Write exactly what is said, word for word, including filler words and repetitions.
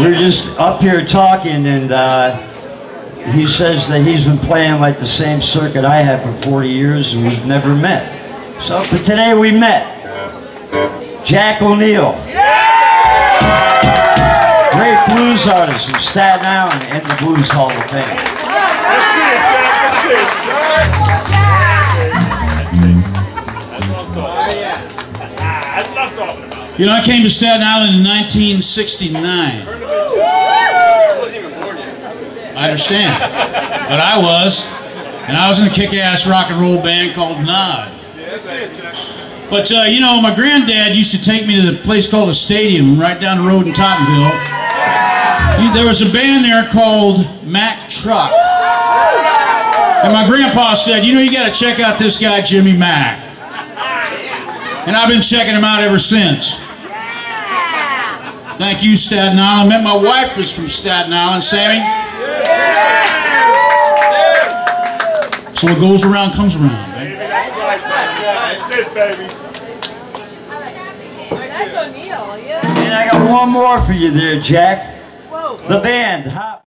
we were just up here talking, and uh, he says that he's been playing like the same circuit I have for forty years, and we've never met. So, but today we met. Jack O'Neill. Yeah! Great blues artist in Staten Island and the Blues Hall of Fame. You know, I came to Staten Island in nineteen sixty-nine. I wasn't even born yet. I understand. But I was. And I was in a kick-ass rock and roll band called Nod. But, uh, you know, my granddad used to take me to the place called the Stadium right down the road in Tottenville. There was a band there called Mack Truck. And my grandpa said, you know, you got to check out this guy, Jimmy Mack. And I've been checking him out ever since. Yeah. Thank you, Staten Island. Met my wife was from Staten Island, Sammy. Yeah. So what goes around comes around, baby. That's it, baby. That's O'Neill, yeah. And I got one more for you there, Jack. Whoa. The band. Hop.